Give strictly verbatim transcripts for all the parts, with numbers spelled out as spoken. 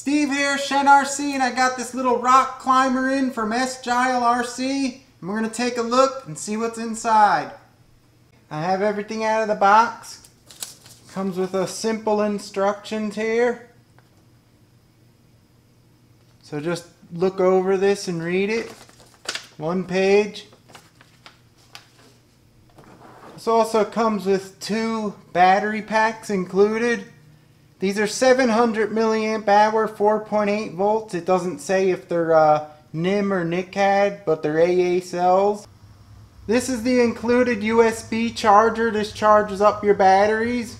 Steve here, Shen R C, and I got this little rock climber in from SGile R C, and we're going to take a look and see what's inside. I have everything out of the box. Comes with a simple instructions here. So just look over this and read it. One page. This also comes with two battery packs included. These are seven hundred milliamp hour, four point eight volts. It doesn't say if they're uh, NIM or NICAD, but they're A A cells. This is the included U S B charger. This charges up your batteries.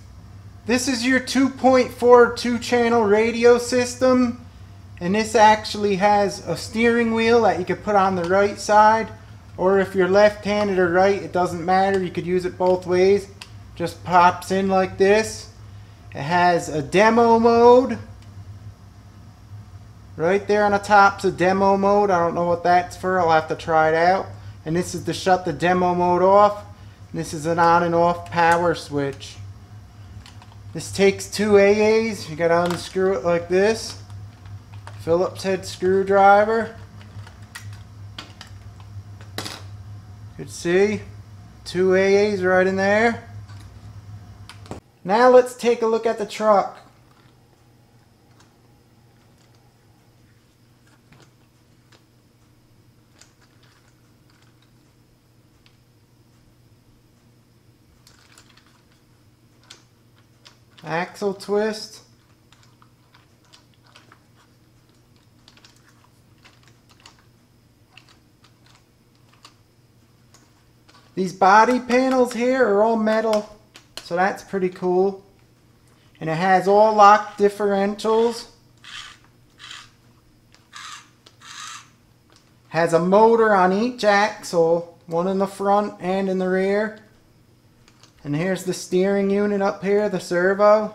This is your two point four two-channel radio system. And this actually has a steering wheel that you could put on the right side. Or if you're left-handed or right, it doesn't matter. You could use it both ways. Just pops in like this. It has a demo mode. Right there on the top's a demo mode. I don't know what that's for. I'll have to try it out. And this is to shut the demo mode off. And this is an on and off power switch. This takes two A As. You gotta unscrew it like this. Phillips head screwdriver. You could see two A As right in there. Now let's take a look at the truck. Axle twist. These body panels here are all metal. So that's pretty cool. And it has all locked differentials. Has a motor on each axle, one in the front and in the rear. And here's the steering unit up here, the servo.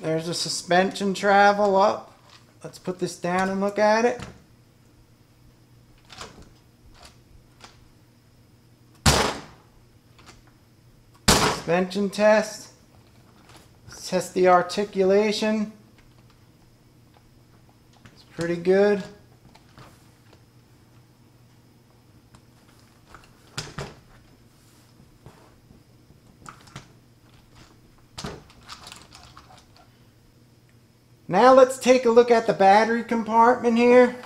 There's the suspension travel up. Let's put this down and look at it. Suspension test. Let's test the articulation. It's pretty good. Now let's take a look at the battery compartment here.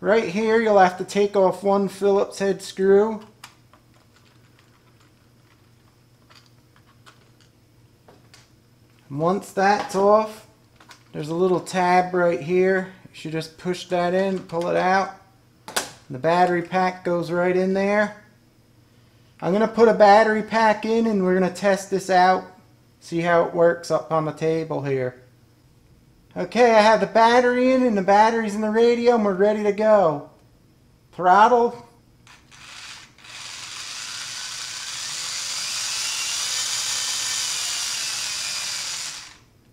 Right here you'll have to take off one Phillips head screw. Once that's off, there's a little tab right here. You should just push that in, pull it out. The battery pack goes right in there. I'm going to put a battery pack in and we're going to test this out. See how it works up on the table here. Okay, I have the battery in and the battery's in the radio and we're ready to go. Throttle.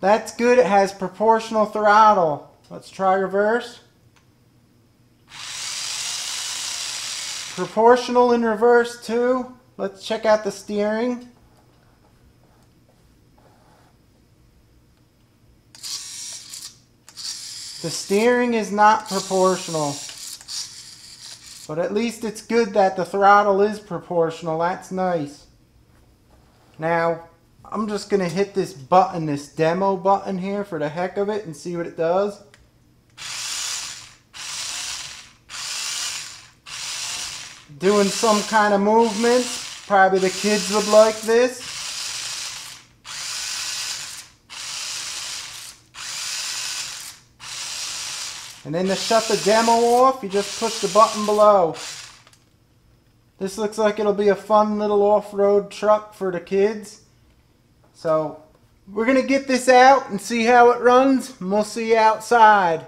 That's good, it has proportional throttle. Let's try reverse. Proportional in reverse too. Let's check out the steering. The steering is not proportional. But at least it's good that the throttle is proportional. That's nice. Now, I'm just going to hit this button, this demo button here for the heck of it and see what it does. Doing some kind of movement. Probably the kids would like this. And then to shut the demo off, you just push the button below. This looks like it'll be a fun little off-road truck for the kids. So, we're going to get this out and see how it runs, and we'll see you outside.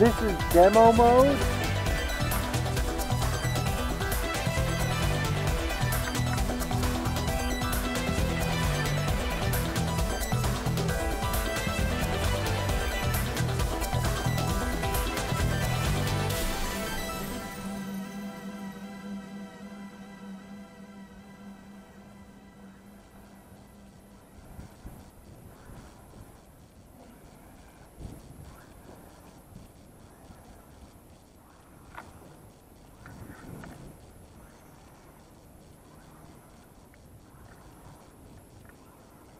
This is demo mode.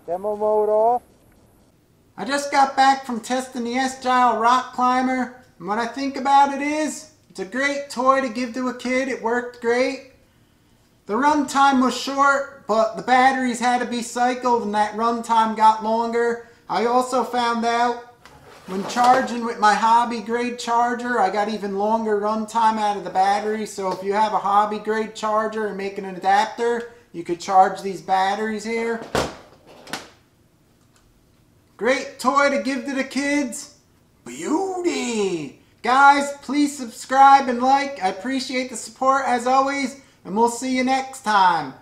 Demo mode off. I just got back from testing the SGile rock climber, and what I think about it is, it's a great toy to give to a kid. It worked great. The run time was short, but the batteries had to be cycled and that run time got longer. I also found out when charging with my hobby grade charger, I got even longer run time out of the battery. So if you have a hobby grade charger and make an adapter, you could charge these batteries here. Great toy to give to the kids. Beauty! Guys, please subscribe and like. I appreciate the support as always, and we'll see you next time.